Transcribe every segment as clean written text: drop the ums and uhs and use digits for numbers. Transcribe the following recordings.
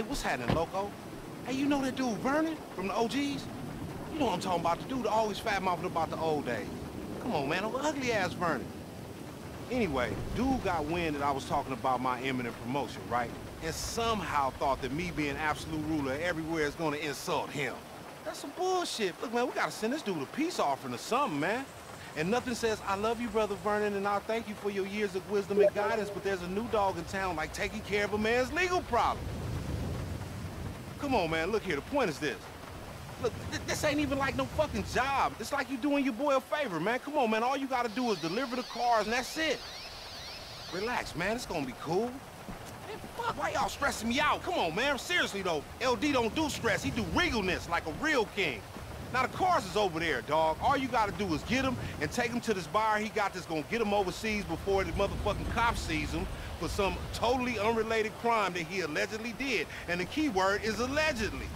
Hey, what's happening, loco? Hey, you know that dude Vernon from the OGs? You know what I'm talking about, the dude always fat-mouthing about the old days. Come on, man, ugly-ass Vernon. Anyway, dude got wind that I was talking about my imminent promotion, right? And somehow thought that me being absolute ruler everywhere is gonna insult him. That's some bullshit. Look, man, we gotta send this dude a peace offering or something, man. And nothing says, I love you, Brother Vernon, and I'll thank you for your years of wisdom and guidance, but there's a new dog in town, like, taking care of a man's legal problem. Come on, man, look here, the point is this. Look, this ain't even like no fucking job. It's like you doing your boy a favor, man. Come on, man, all you gotta do is deliver the cars, and that's it. Relax, man, it's gonna be cool. Man, fuck, why y'all stressing me out? Come on, man, seriously, though, LD don't do stress. He do regalness, like a real king. Now, the cars is over there, dog. All you gotta do is get them and take them to this buyer he got that's gonna get them overseas before the motherfucking cops sees them for some totally unrelated crime that he allegedly did. And the key word is allegedly.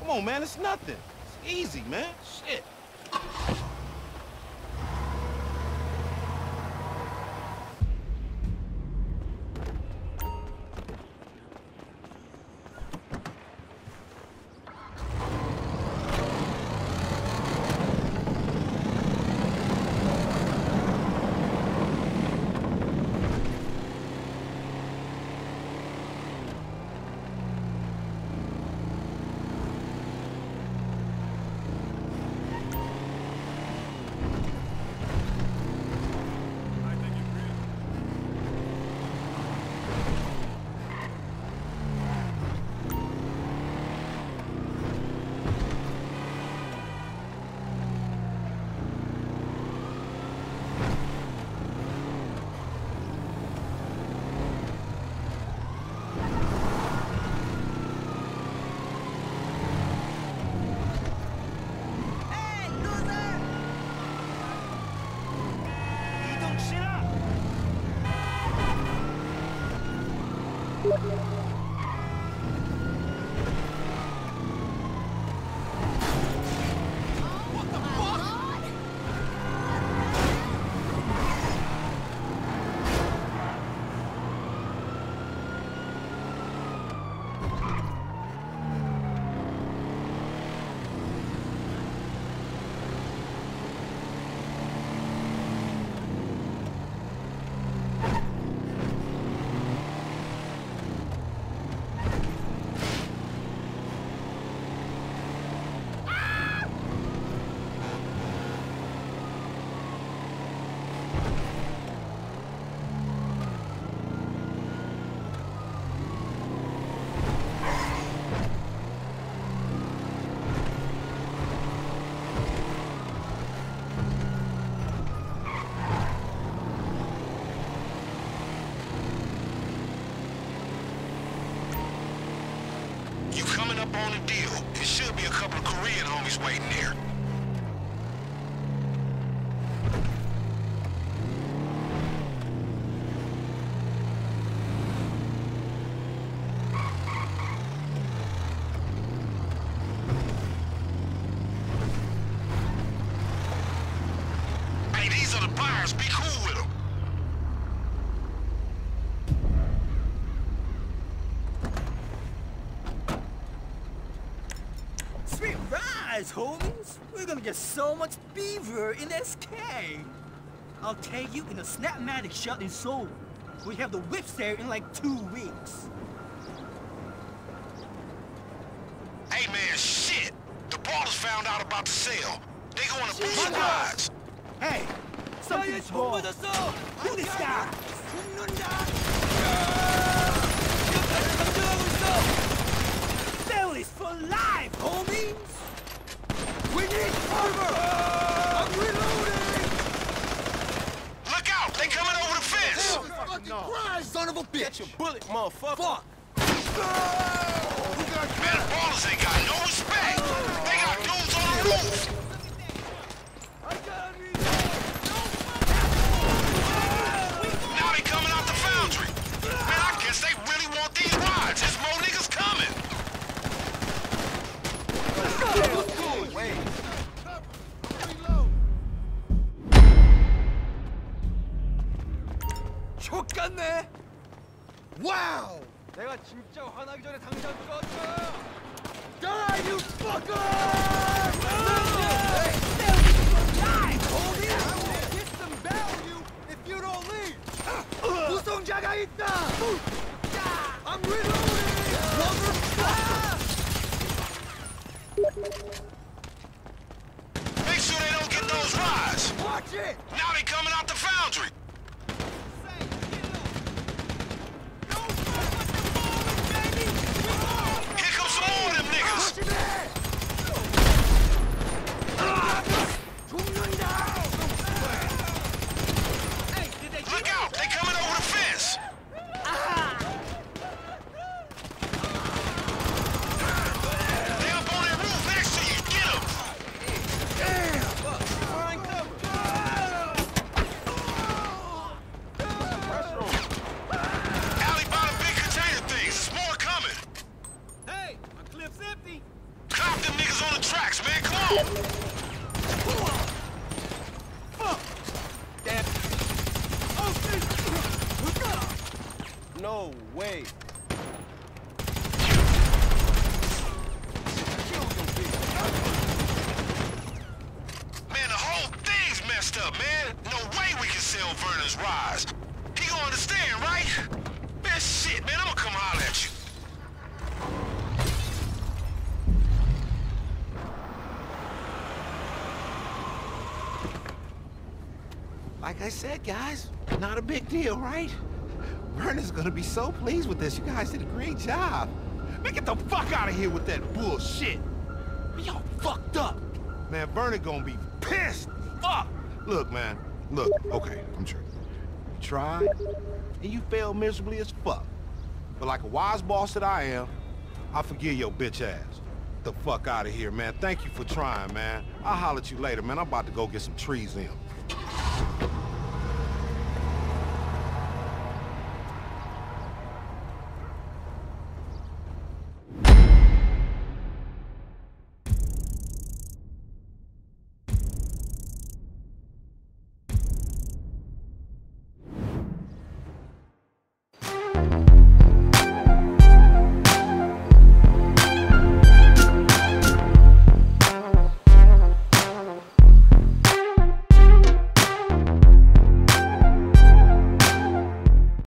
Come on, man, it's nothing. It's easy, man. Shit. On the deal. It should be a couple of Korean homies waiting here. Hey, these are the buyers. Be cool with them. Homies, we're gonna get so much beaver in SK. I'll take you in a Snapmatic shot in Seoul. We have the whips there in like 2 weeks. Hey man, shit! The ballers found out about the sale. They going to boost rides. Hey, something's wrong. Who this guy? Sale is for life, homies! We need cover! I'm reloading! Look out! They coming over the fence! Fucking Christ, son of a bitch! Get your bullet, motherfucker! Fuck! Man, ballers ain't got no respect! They got dudes on the roof! Now they coming out the foundry! Man, I guess they really want these rides! There's more niggas coming! Wait. Wow! Die, you fucker! Gusto ng jagait na! I'm reloading! Make sure they don't get those rides! Watch it! Now they coming out the foundry! Here comes some more of them niggas! Like I said, guys, not a big deal, right? Werner's gonna be so pleased with this. You guys did a great job. Man, get the fuck out of here with that bullshit. Y'all fucked up. Man, Werner gonna be pissed. Fuck. Look, man. Look, okay, I'm sure. You tried, and you failed miserably as fuck. But like a wise boss that I am, I forgive your bitch ass. Get the fuck out of here, man. Thank you for trying, man. I'll holler at you later, man. I'm about to go get some trees in.